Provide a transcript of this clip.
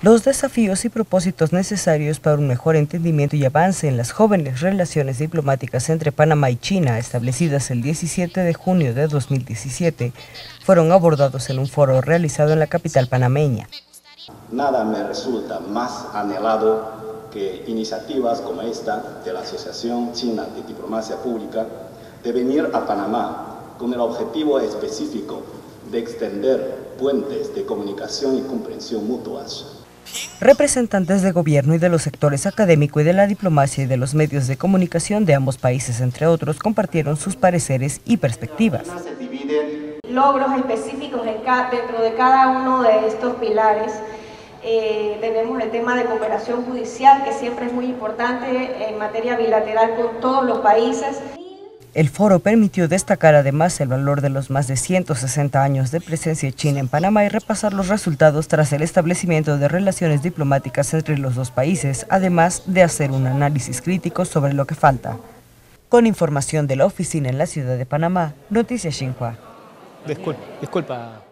los desafíos y propósitos necesarios para un mejor entendimiento y avance en las jóvenes relaciones diplomáticas entre Panamá y China, establecidas el 17 de junio de 2017, fueron abordados en un foro realizado en la capital panameña. Nada me resulta más anhelado que iniciativas como esta de la Asociación China de Diplomacia Pública de venir a Panamá con el objetivo específico de extender puentes de comunicación y comprensión mutuas. Representantes de gobierno y de los sectores académico y de la diplomacia y de los medios de comunicación de ambos países, entre otros, compartieron sus pareceres y perspectivas. Se dividen logros específicos dentro de cada uno de estos pilares. Tenemos el tema de cooperación judicial, que siempre es muy importante en materia bilateral con todos los países. El foro permitió destacar además el valor de los más de 160 años de presencia china en Panamá y repasar los resultados tras el establecimiento de relaciones diplomáticas entre los dos países, además de hacer un análisis crítico sobre lo que falta. Con información de la oficina en la ciudad de Panamá, Noticias Xinhua. Disculpa.